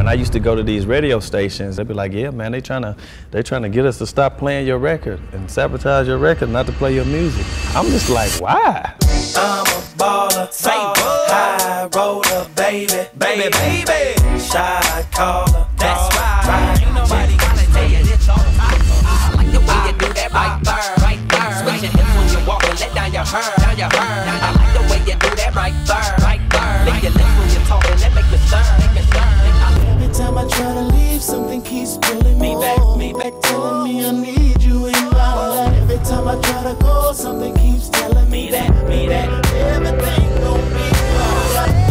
When I used to go to these radio stations, they'd be like, yeah, man, they trying to get us to stop playing your record and sabotage your record, not to play your music. I'm just like, why? I'm a baller, high roller, baby, baby, baby. Shy caller, that's why. Ain't nobody gotta tell you this all. I like the way you do that right there, right there. Switch your hips when you walk and let down your hair, down your hair. I like the way you do that right there, right there. Lick your lips when you talk and that make me stir. Every time I try to leave, something keeps pulling me back, telling me I need you in my life. Every time I try to go, something keeps telling me that, everything gon' be alright.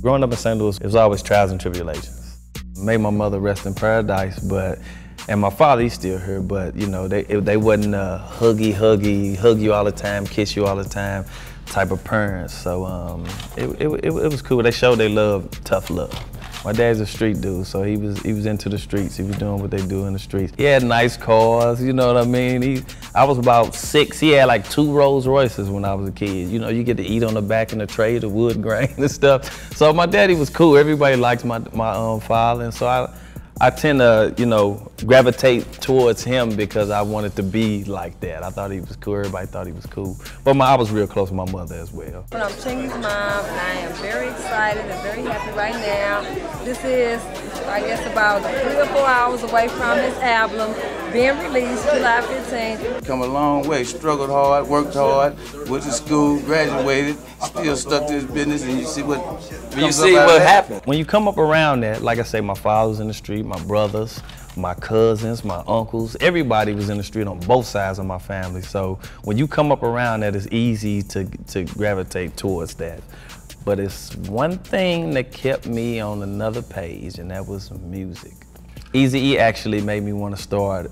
Growing up in St. Louis, it was always trials and tribulations. Made my mother rest in paradise, but, and my father, he's still here, but you know, they wasn't huggy, hug you all the time, kiss you all the time type of parents. So it was cool. They showed they love, tough love. My dad's a street dude, so he was into the streets. He was doing what they do in the streets. He had nice cars, you know what I mean? I was about 6. He had like 2 Rolls Royces when I was a kid. You know, you get to eat on the back in the tray, the wood grain and stuff. So my daddy was cool. Everybody liked my father, and so I tend to, you know, gravitate towards him because I wanted to be like that. I thought he was cool. Everybody thought he was cool. But I was real close to my mother as well. Well, I'm Chingy's mom, and I am very excited and very happy right now. This is, I guess, about 3 or 4 hours away from this album being released July 15th. Come a long way. Struggled hard, worked hard, went to school, graduated, still stuck to this business, and you see what happened. When you come up around that, like I say, my father's in the street, my brothers, my cousins, my uncles, everybody was in the street on both sides of my family. So when you come up around that, it's easy to gravitate towards that. But it's one thing that kept me on another page, and that was music. Eazy-E actually made me want to start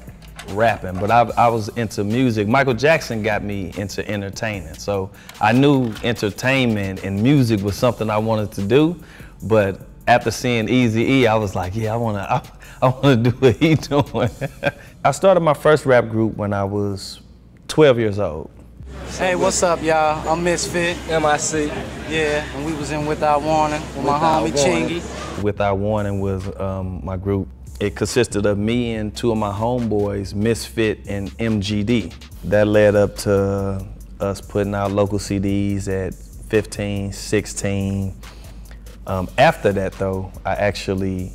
rapping, but I was into music. Michael Jackson got me into entertaining. So I knew entertainment and music was something I wanted to do, but after seeing Eazy-E, I was like, yeah, I wanna do what he doing. I started my first rap group when I was 12 years old. Hey, what's up, y'all? I'm Misfit. M.I.C. Yeah, and we was in Without Warning with my homie Chingy. Without Warning was my group. It consisted of me and 2 of my homeboys, Misfit and M-G-D. That led up to us putting out local CDs at 15, 16. After that, though, I actually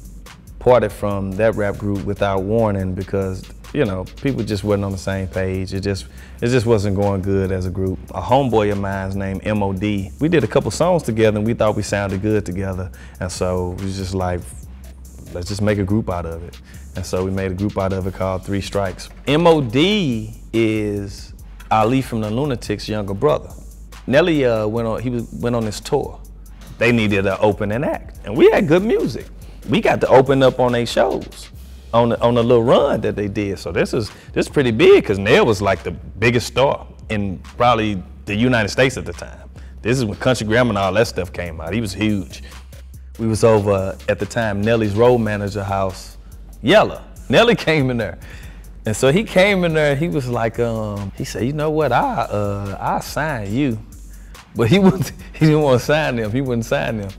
parted from that rap group Without Warning because, you know, people just wasn't on the same page. It just wasn't going good as a group. A homeboy of mine's named M.O.D. We did a couple songs together and we thought we sounded good together. And so it was just like, let's just make a group out of it. And so we made a group out of it called 3 Strikes. M.O.D. is Ali from the Lunatics' younger brother. Nelly went on this tour. They needed an opening act, and we had good music. We got to open up on their shows, on the little run that they did. So this is pretty big, because Nell was like the biggest star in probably the United States at the time. This is when Country Grammar and all that stuff came out. He was huge. We was over at the time Nelly's road manager house, Yella. Nelly came in there, and so he came in there. He was like, he said, you know what, I sign you. But he didn't want to sign them. He wouldn't sign them.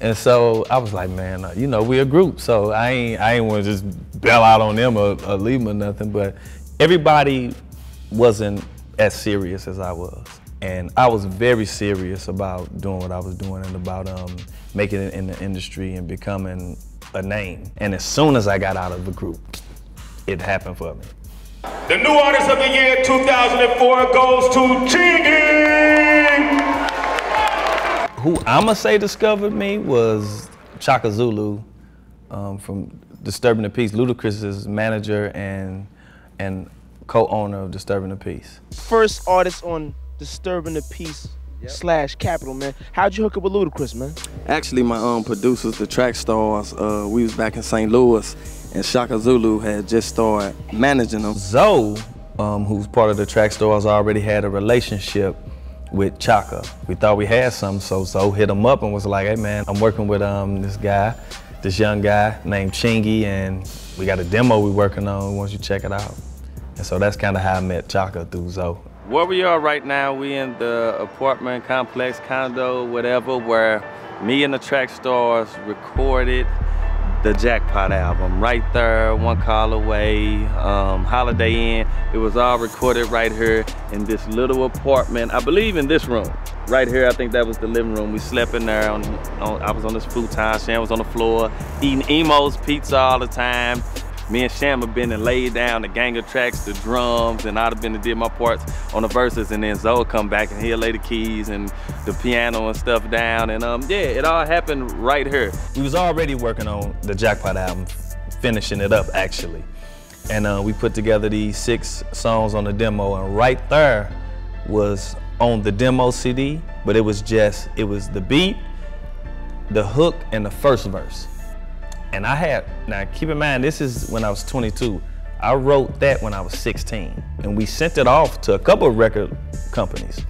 And so I was like, man, you know, we a group, so I ain't want to just bail out on them or leave them or nothing. But everybody wasn't as serious as I was. And I was very serious about doing what I was doing and about making it in the industry and becoming a name. And as soon as I got out of the group, it happened for me. The new artist of the year 2004 goes to Chingy. Who I'ma say discovered me was Chaka Zulu from Disturbing the Peace, Ludacris' manager and co-owner of Disturbing the Peace. First artist on Disturbing the Peace, yep. / Capitol, man. How'd you hook up with Ludacris, man? Actually, my producers, the Track Stars, we was back in St. Louis, and Chaka Zulu had just started managing them. Zoe, who's part of the Track Stars, already had a relationship with Chaka. We thought we had something, so Zoe hit him up and was like, hey man, I'm working with this young guy named Chingy, and we got a demo we're working on, why don't you check it out? And so that's kind of how I met Chaka, through Zoe. Where we are right now, we in the apartment complex, condo, whatever, where me and the Track Stars recorded the Jackpot album, Right Thurr, One Call Away, Holiday Inn. It was all recorded right here in this little apartment, I believe in this room. Right here, I think that was the living room. We slept in there, I was on this futon, Sham was on the floor, eating Emo's pizza all the time. Me and Sham have been and laid down the gang of tracks, the drums, and I'd have been and did my parts on the verses, and then Zoe come back and he'll lay the keys and the piano and stuff down, and yeah, it all happened right here. We was already working on the Jackpot album, finishing it up actually, and we put together these 6 songs on the demo, and Right Thurr was on the demo CD, but it was the beat, the hook, and the first verse. And I had, now keep in mind, this is when I was 22. I wrote that when I was 16. And we sent it off to a couple of record companies.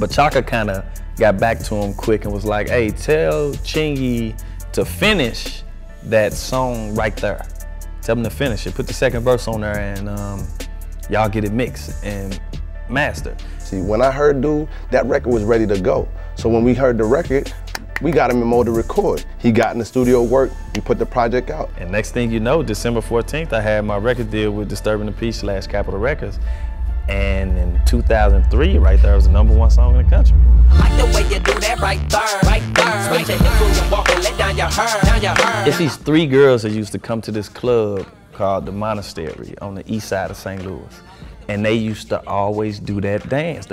But Chaka kind of got back to him quick and was like, hey, tell Chingy to finish that song Right Thurr. Tell him to finish it. Put the second verse on there and y'all get it mixed and mastered. See, when I heard Dude, that record was ready to go. So when we heard the record, we got him in M.O.D. to record. He got in the studio work, we put the project out. And next thing you know, December 14th, I had my record deal with Disturbing the Peace / Capitol Records. And in 2003, Right Thurr was the #1 song in the country. Like the way you do that Right Thurr, Right Thurr. Switch your hips and walk and let down your hair, down your hair. It's these 3 girls that used to come to this club called The Monastery on the east side of St. Louis. And they used to always do that dance.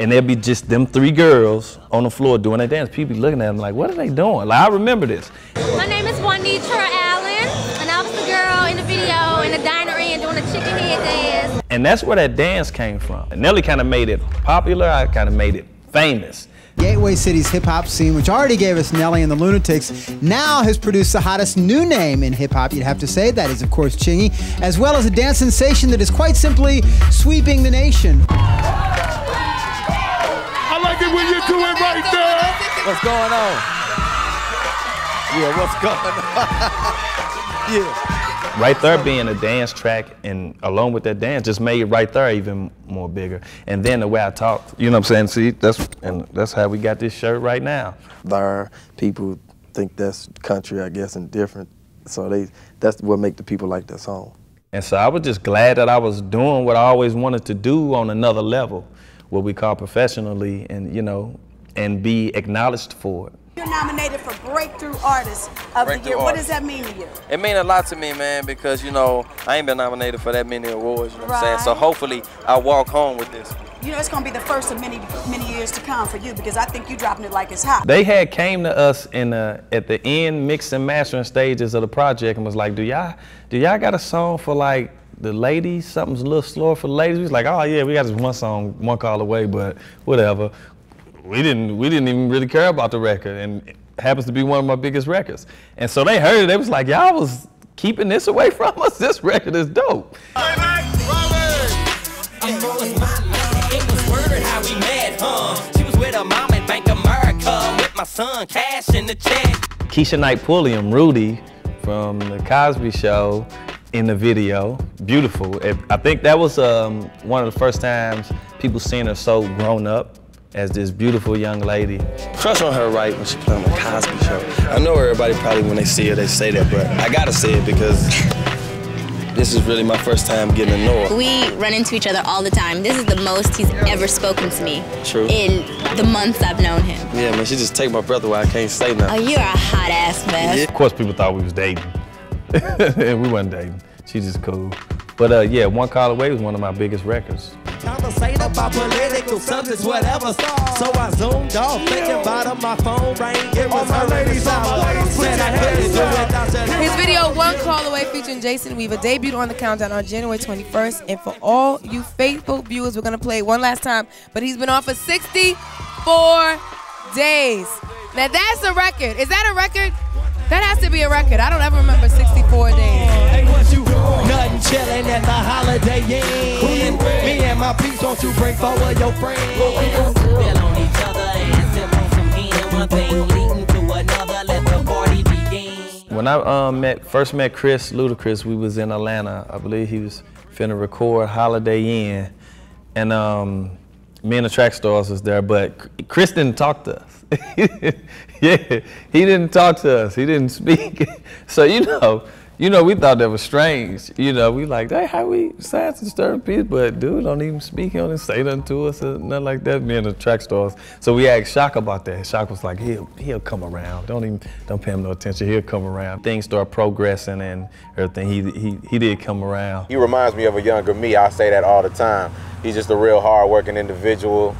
And there'd be just them 3 girls on the floor doing that dance. People be looking at them like, what are they doing? Like, I remember this. My name is Juanitra Allen, and I was the girl in the video in the diner and doing the chicken head dance. And that's where that dance came from. And Nelly kind of made it popular, I kind of made it famous. Gateway City's hip-hop scene, which already gave us Nelly and the Lunatics, now has produced the hottest new name in hip-hop, you'd have to say. That is, of course, Chingy, as well as a dance sensation that is quite simply sweeping the nation. When you do it right there. What's going on? Yeah, what's going on? Yeah. Right Thurr being a dance track, and along with that dance, just made Right Thurr even more bigger. And then the way I talked, you know what I'm saying? See, that's how we got this shirt right now. Thurr, people think that's country, I guess, and different. So that's what make the people like that song. And so I was just glad that I was doing what I always wanted to do on another level, what we call professionally, and you know, and be acknowledged for it. You're nominated for Breakthrough Artist of the Year. What does that mean to you? It means a lot to me, man, because you know, I ain't been nominated for that many awards, you know what I'm saying? So hopefully I walk home with this. You know, it's gonna be the first of many years to come for you, because I think you dropping it like it's hot. They had came to us in at the end mix and mastering stages of the project and was like, do y'all got a song for like the ladies, something's a little slower for the ladies? We was like, oh yeah, we got this one song, One Call Away, but whatever. We didn't even really care about the record, and it happens to be one of my biggest records. And so they heard it, they was like, y'all was keeping this away from us? This record is dope. I'm rolling my love. It was weird how we met, huh? She was with her mom in Bank America, with my son, cash in the check. Keisha Knight Pulliam, Rudy, from the Cosby Show, in the video, beautiful. I think that was one of the first times people seen her so grown up as this beautiful young lady. Crush on her right when she played on the Cosby Show. I know everybody probably when they see her, they say that, but I gotta say it because this is really my first time getting to know her. We run into each other all the time. This is the most he's ever spoken to me. True. In the months I've known him. Yeah, man, she just take my breath away. I can't say nothing. Oh, you're a hot ass man. Yeah. Of course, people thought we was dating. And we wasn't dating. She's just cool. But yeah, One Call Away was one of my biggest records. Conversate about political subjects, whatever. So I zoomed off, thinking about my phone rang. It was her ladies out. Said I couldn't do it. His video One Call Away featuring Jason Weaver debuted on the Countdown on January 21st. And for all you faithful viewers, we're gonna play it one last time. But he's been on for 64 days. Now that's a record. Is that a record? That has to be a record. I don't ever remember 64 days. Hey, what you doing? button, chilling at the Holiday Inn. Me and my peeps, don't you bring forward your friends. Feel on each other and sip on some gin. One thing leading to another, let the party begin. When I first met Chris Ludacris, we was in Atlanta. I believe he was finna record Holiday Inn, and me and the Track Stars was there, but Chris didn't talk to us. Yeah, he didn't talk to us. He didn't speak. So you know, we thought that was strange. You know, we like, hey, how we sign some Disturbing the Peace, but dude don't even speak. He don't say nothing to us or nothing like that. Me and the Track Stars. So we asked Shock about that. Shock was like, he'll come around. Don't pay him no attention. He'll come around. Things start progressing and everything. He did come around. He reminds me of a younger me. I say that all the time. He's just a real hard-working individual.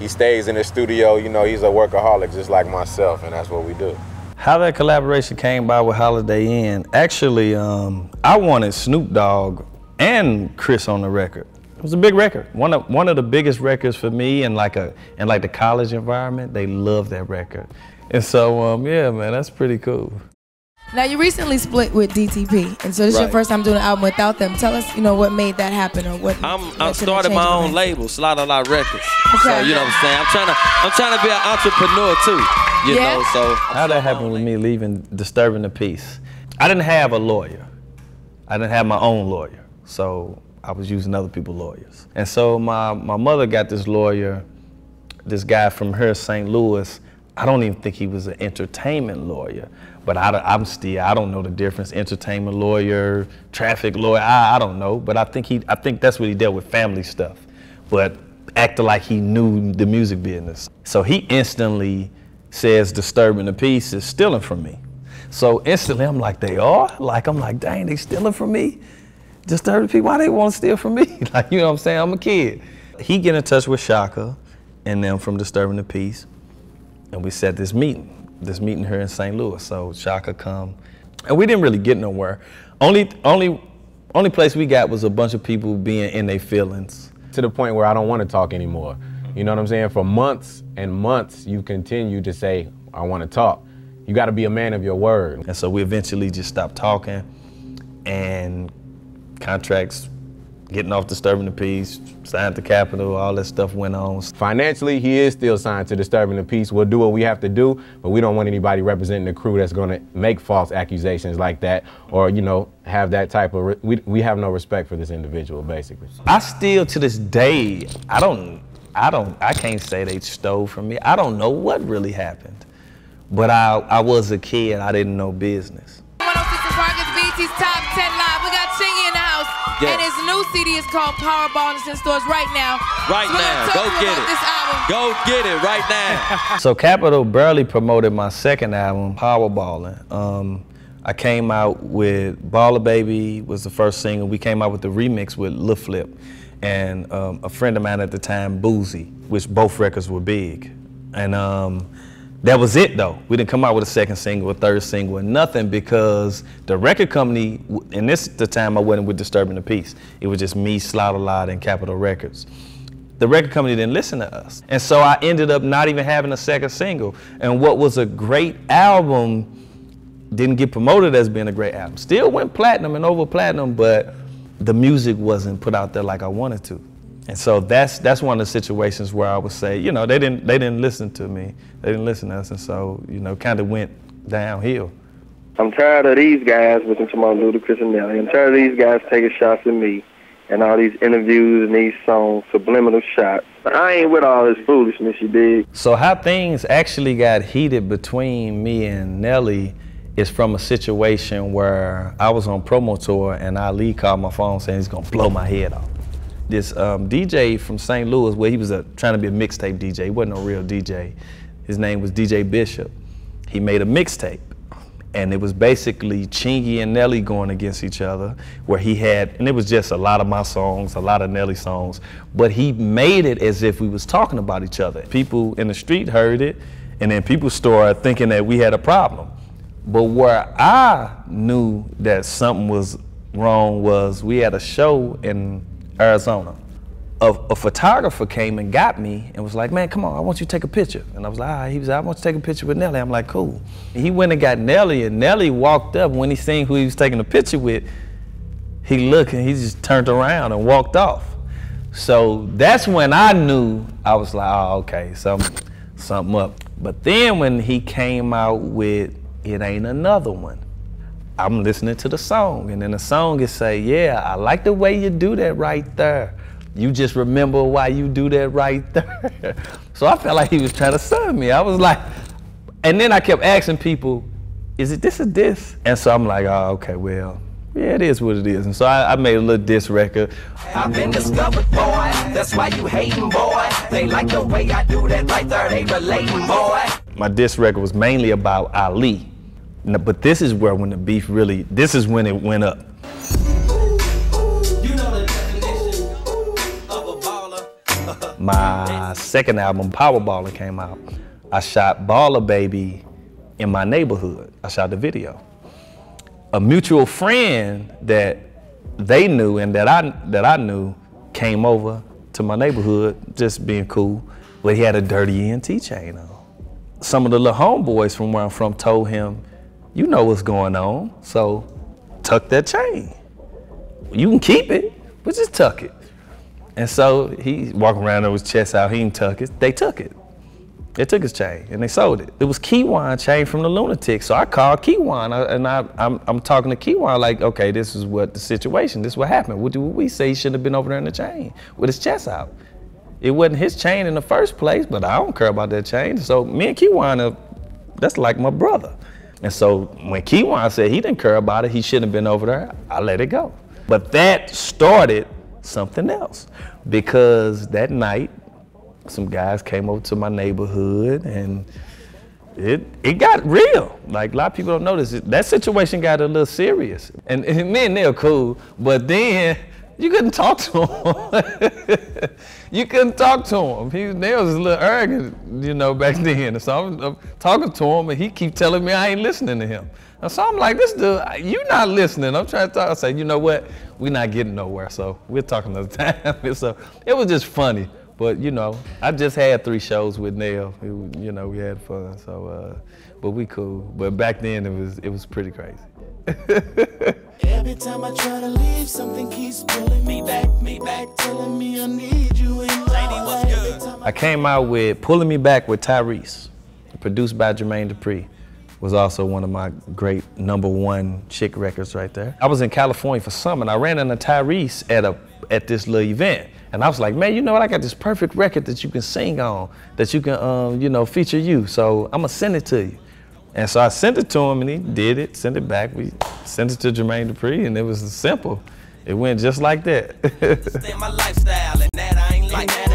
He stays in the studio. You know, he's a workaholic just like myself, and that's what we do. How that collaboration came by with Holiday Inn, actually, I wanted Snoop Dogg and Chris on the record. It was a big record, one of the biggest records for me, and like the college environment, they love that record. And so, yeah, man, that's pretty cool. Now, you recently split with DTP, and so this is your first time doing an album without them. Tell us, you know, what made that happen, or what. I started my own label, Slot-A-Lot Records. Okay. So you know what I'm saying. I'm trying to be an entrepreneur too. You know, so how that happened with me leaving Disturbing the Peace. I didn't have a lawyer. I didn't have my own lawyer. So I was using other people's lawyers. And so my mother got this lawyer, this guy from her, St. Louis. I don't even think he was an entertainment lawyer, but I don't know the difference. Entertainment lawyer, traffic lawyer, I don't know. But I think that's what he dealt with, family stuff. But acted like he knew the music business. So he instantly says Disturbing the Peace is stealing from me. So instantly I'm like, they are? Like, I'm like, dang, they stealing from me? Disturbing the Peace, why they want to steal from me? Like, you know what I'm saying, I'm a kid. He get in touch with Chaka and them from Disturbing the Peace, and we set this meeting here in St. Louis. So Chaka come, and we didn't really get nowhere. Only place we got was a bunch of people being in their feelings. To the point where I don't want to talk anymore. You know what I'm saying? For months and months, you continue to say, I want to talk. You got to be a man of your word. And so we eventually just stopped talking, and contracts, getting off Disturbing the Peace, signed to Capitol, all that stuff went on. Financially, he is still signed to Disturbing the Peace. We'll do what we have to do, but we don't want anybody representing the crew that's going to make false accusations like that, or, you know, have that type of, we have no respect for this individual, basically. I still, to this day, I can't say they stole from me. I don't know what really happened. But I was a kid, I didn't know business. 106 and Park is BT's Top 10 Live. We got Chingy in the house. Yes. And his new CD is called Powerballing. It's in stores right now. Right now, go get it. This album. Go get it right now. So Capitol barely promoted my second album, Powerballing. I came out with Baller Baby, was the first single. We came out with the remix with Lil Flip. And a friend of mine at the time, Boozy, which both records were big. And that was it though. We didn't come out with a second single, a third single, and nothing, because the record company, and this at the time I wasn't with Disturbing the Peace. It was just me, Slot-A-Lot, and Capitol Records. The record company didn't listen to us. And so I ended up not even having a second single. And what was a great album didn't get promoted as being a great album. Still went platinum and over platinum, but the music wasn't put out there like I wanted to. And so that's one of the situations where I would say, you know, they didn't listen to me. They didn't listen to us, and so, you know, kind of went downhill. I'm tired of these guys, which I'm talking about Ludacris and Nelly. I'm tired of these guys taking shots at me and all these interviews and these songs, subliminal shots. I ain't with all this foolishness, you dig? So how things actually got heated between me and Nelly is from a situation where I was on promo tour and Ali called my phone saying he's gonna blow my head off. This DJ from St. Louis, where he was trying to be a mixtape DJ, he wasn't a real DJ. His name was DJ Bishop. He made a mixtape, and it was basically Chingy and Nelly going against each other, where he had, and it was just a lot of my songs, a lot of Nelly songs, but he made it as if we was talking about each other. People in the street heard it, and then people started thinking that we had a problem. But where I knew that something was wrong was we had a show in Arizona. A photographer came and got me and was like, man, come on, I want you to take a picture. And I was like, all right. He was like, I want you to take a picture with Nelly. I'm like, cool. He went and got Nelly, and Nelly walked up when he seen who he was taking a picture with. He looked and he just turned around and walked off. So that's when I knew, I was like, oh, okay, something up. But then when he came out with It Ain't Another One, I'm listening to the song, and then the song is say, yeah, I like the way you do that right there. You just remember why you do that right there. So I felt like he was trying to sign me. I was like, and then I kept asking people, is it this or this? And so I'm like, oh, okay, well, yeah, it is what it is. And so I made a little diss record. I've been discovered, boy. That's why you hating, boy. They like the way I do that right there. They relating, boy. My diss record was mainly about Ali. No, but this is where when the beef really, this is when it went up. You know the definition of a baller. My second album, Powerballing, came out. I shot Baller Baby in my neighborhood. I shot the video. A mutual friend that they knew and that I knew came over to my neighborhood, just being cool, but he had a dirty ENT chain on. Some of the little homeboys from where I'm from told him, you know what's going on, so tuck that chain. You can keep it, but just tuck it. And so he walking around there with his chest out, he didn't tuck it, they took it. They took his chain and they sold it. It was Kyjuan chain from the Lunatics. So I called Kyjuan and I'm talking to Kyjuan like, okay, this is what the situation, this is what happened. What do we say? He shouldn't have been over there in the chain with his chest out. It wasn't his chain in the first place, but I don't care about that chain. So me and Kyjuan, that's like my brother. And so when Kyjuan said he didn't care about it, he shouldn't have been over there, I let it go. But that started something else because that night, some guys came over to my neighborhood and it got real. Like a lot of people don't notice it. That situation got a little serious. And me and they were cool, but then you couldn't talk to him. You couldn't talk to him. They was a little arrogant, you know, back then. And so I'm talking to him and he keep telling me I ain't listening to him. And so I'm like, this dude, you not listening. I'm trying to talk. I say, you know what? We not getting nowhere, so we're talking another time. And so it was just funny. But you know, I just had 3 shows with Nell. You know, we had fun. So, but we cool. But back then, it was pretty crazy. Every time I try to leave, something keeps pulling me back, telling me I need you. And lady, what's good? I came out with "Pulling Me Back" with Tyrese, produced by Jermaine Dupri. Was also one of my great #1 chick records right there. I was in California for summer, and I ran into Tyrese at this little event. And I was like, man, you know what? I got this perfect record that you can sing on, that you can, you know, feature you. So I'm gonna send it to you. And so I sent it to him and he did it, sent it back. We sent it to Jermaine Dupri and it was simple. It went just like that. My lifestyle and that I ain't like that.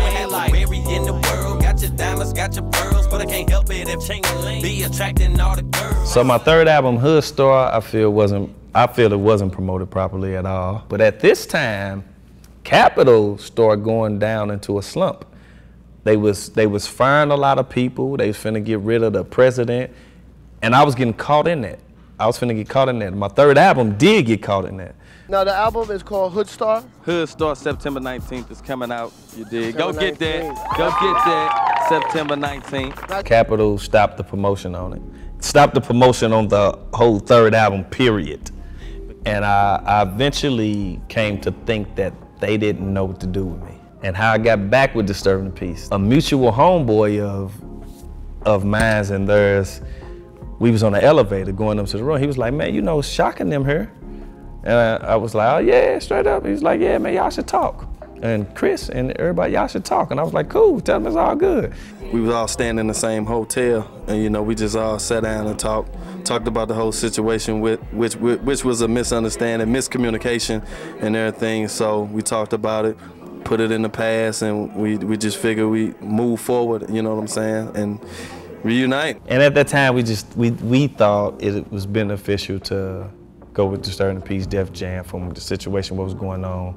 In the world, got your diamonds, got your pearls, but I can't help it if Chingy be attracting all the girls. So my third album, Hood Star, I feel it wasn't promoted properly at all. But at this time, Capitol started going down into a slump. They was firing a lot of people. They was finna get rid of the president, and I was getting caught in that. I was finna get caught in that. My third album did get caught in that. Now the album is called Hood Star. Hood Star, September 19th is coming out. You dig? Go get that. Go get that. September 19th. Capitol stopped the promotion on it. Stopped the promotion on the whole third album. Period. And I eventually came to think that they didn't know what to do with me. And how I got back with Disturbing the Peace. A mutual homeboy of mine and theirs, we was on the elevator going up to the room. He was like, man, you know, it's shocking them here. And I was like, oh yeah, straight up. He was like, yeah, man, y'all should talk. And Chris and everybody, y'all should talk. And I was like, cool, tell them it's all good. We was all standing in the same hotel and you know, we just all sat down and talked about the whole situation which was a misunderstanding, miscommunication and everything. So we talked about it, put it in the past and we just figured we move forward, you know what I'm saying? And reunite. And at that time we thought it was beneficial to go with Disturbing the Peace, Def Jam from the situation, what was going on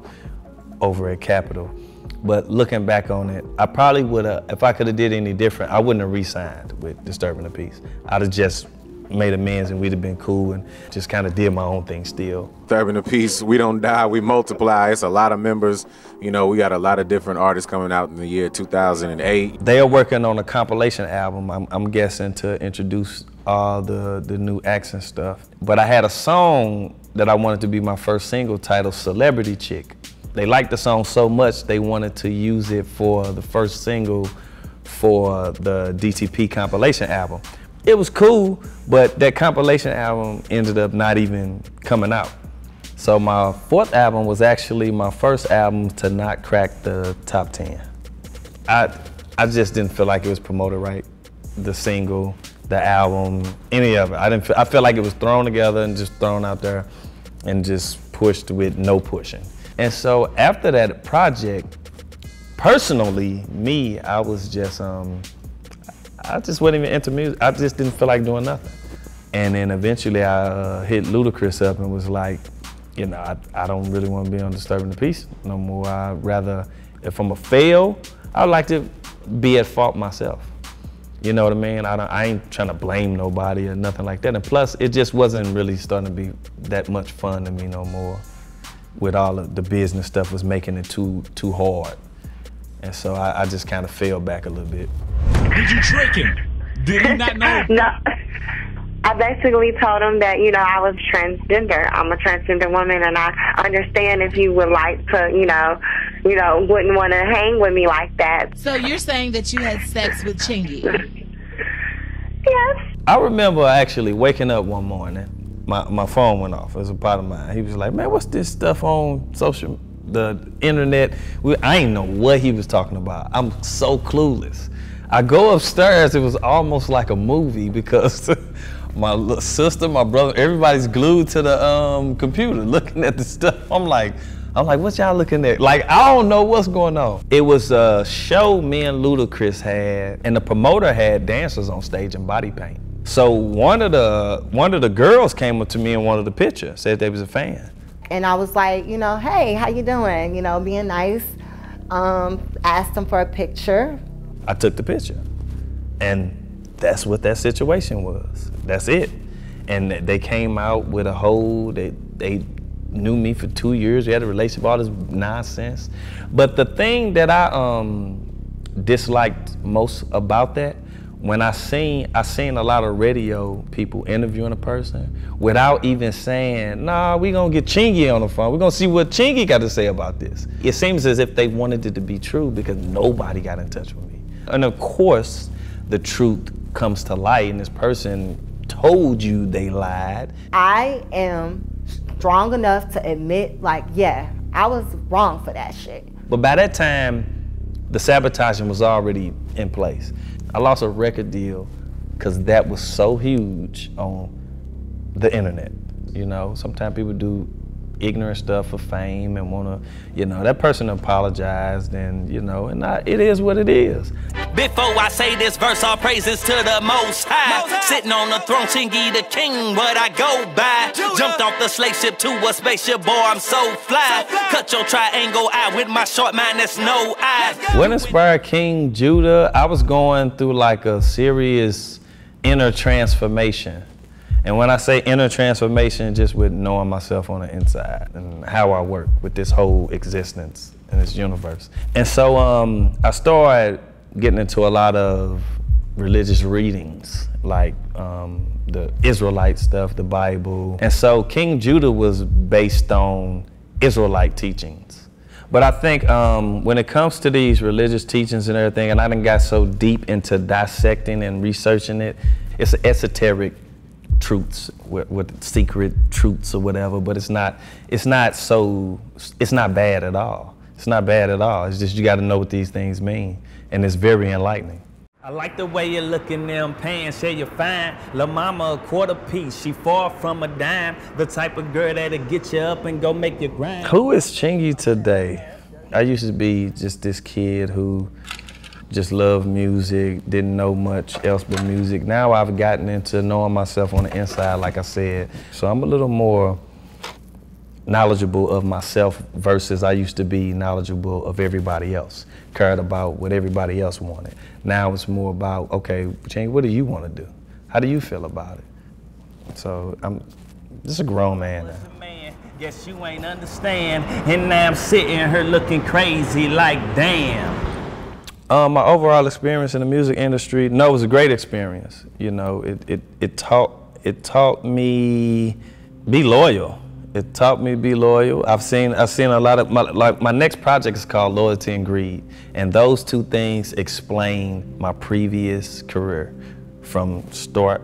over at Capitol. But looking back on it, I probably would have, if I could have did any different, I wouldn't have re-signed with Disturbing the Peace. I'd have just made amends and we'd have been cool and just kind of did my own thing still. Disturbing the Peace, we don't die, we multiply. It's a lot of members. You know, we got a lot of different artists coming out in the year 2008. They are working on a compilation album, I'm guessing, to introduce all the new acts and stuff. But I had a song that I wanted to be my first single, titled Celebrity Chick. They liked the song so much, they wanted to use it for the first single for the DTP compilation album. It was cool, but that compilation album ended up not even coming out. So my fourth album was actually my first album to not crack the top 10. I just didn't feel like it was promoted right. The single, the album, any of it. I felt like it was thrown together and just thrown out there and just pushed with no pushing. And so after that project, personally, me, I was just, I just wasn't even into music. I just didn't feel like doing nothing. And then eventually I hit Ludacris up and was like, you know, I don't really want to be on Disturbing the Peace no more. I'd rather, if I'm a fail, I would like to be at fault myself. You know what I mean? I ain't trying to blame nobody or nothing like that. And plus, it just wasn't really starting to be that much fun to me no more. With all of the business stuff was making it too hard. And so I just kind of fell back a little bit. Did you trick him? Did he not know? No. I basically told him that, you know, I was transgender. I'm a transgender woman, and I understand if you would like to, you know, wouldn't want to hang with me like that. So you're saying that you had sex with Chingy? Yes. I remember actually waking up one morning, my phone went off. It was a part of mine. He was like, man, what's this stuff on the internet? I didn't know what he was talking about. I'm so clueless. I go upstairs, it was almost like a movie because my little sister, my brother, everybody's glued to the computer looking at the stuff. I'm like, what y'all looking at? Like, I don't know what's going on. It was a show me and Ludacris had, and the promoter had dancers on stage in body paint. So one of the girls came up to me and wanted a picture, said they was a fan. And I was like, you know, hey, how you doing? You know, being nice. Asked them for a picture. I took the picture, and that's what that situation was. That's it. And they came out with a whole, they knew me for 2 years. We had a relationship, all this nonsense. But the thing that I disliked most about that, when I seen a lot of radio people interviewing a person without even saying, nah, we gonna get Chingy on the phone. We're gonna see what Chingy got to say about this. It seems as if they wanted it to be true because nobody got in touch with me. And of course, the truth comes to light, and this person told you they lied. I am strong enough to admit, like, yeah, I was wrong for that shit. But by that time, the sabotaging was already in place. I lost a record deal because that was so huge on the internet. You know, sometimes people do ignorant stuff for fame and wanna, you know, that person apologized and, you know, and it is what it is. Before I say this verse, all praises to the Most High. Sitting on the throne, Chingy the king, what I go by. Judah. Jumped off the slave ship to a spaceship, boy, I'm so fly. Cut your triangle eye with my short mind, that's no eye. What inspired King Judah? I was going through like a serious inner transformation. And when I say inner transformation, just with knowing myself on the inside and how I work with this whole existence and this universe. And so I started getting into a lot of religious readings, like the Israelite stuff, the Bible. And so King Judah was based on Israelite teachings. But I think when it comes to these religious teachings and everything, and I done got so deep into dissecting and researching it, it's an esoteric truths, with secret truths or whatever, but it's not bad at all. It's not bad at all. It's just you got to know what these things mean, and it's very enlightening. I like the way you're looking them pants, yeah, you're fine. La mama a quarter piece, she far from a dime. The type of girl that'll get you up and go make you grind. Who is Chingy today? I used to be just this kid who just loved music, didn't know much else but music. Now I've gotten into knowing myself on the inside, like I said. So I'm a little more knowledgeable of myself versus I used to be knowledgeable of everybody else, cared about what everybody else wanted. Now it's more about, okay, Chingy, what do you want to do? How do you feel about it? So I'm just a grown man now. Guess you ain't understand, and now I'm sitting here looking crazy like damn. My overall experience in the music industry, no, it was a great experience. You know, it taught me be loyal. It taught me to be loyal. I've seen a lot of, like my next project is called Loyalty and Greed. And those two things explain my previous career from start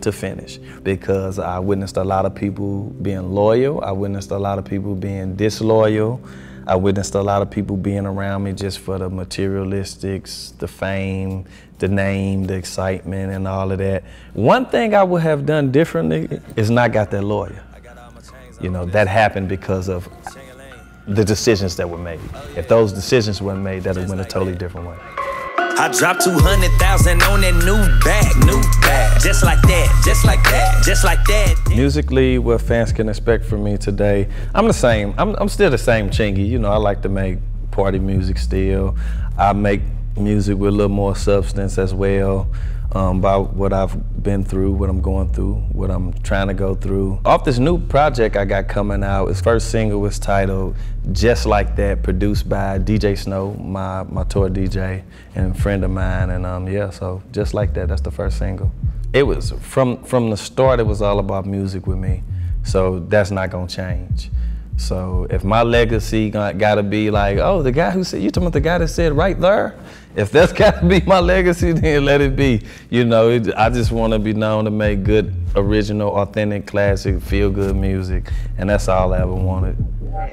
to finish, because I witnessed a lot of people being loyal. I witnessed a lot of people being disloyal. I witnessed a lot of people being around me just for the materialistics, the fame, the name, the excitement, and all of that. One thing I would have done differently is not got that lawyer. You know, that happened because of the decisions that were made. If those decisions weren't made, that would have went a totally different way. I dropped 200,000 on that new bag. Just like that, just like that, just like that. Musically, what fans can expect from me today, I'm the same. I'm still the same Chingy. You know, I like to make party music still. I make music with a little more substance as well, by what I've been through, what I'm going through, what I'm trying to go through. Off this new project I got coming out, his first single was titled Just Like That, produced by DJ Snow, my tour DJ and friend of mine, and yeah, so Just Like That, that's the first single. It was, from the start, it was all about music with me, so that's not gonna change. So if my legacy gotta be like, oh, the guy who said, you talking about the guy that said Right Thurr? If that's gotta be my legacy, then let it be. You know, I just wanna be known to make good, original, authentic, classic, feel-good music, and that's all I ever wanted.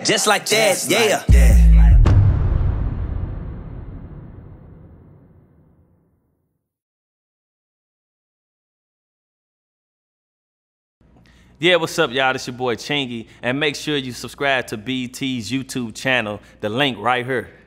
Just like that, just yeah. Like that. Yeah, what's up, y'all? This your boy Chingy, and make sure you subscribe to BET's YouTube channel. The link right here.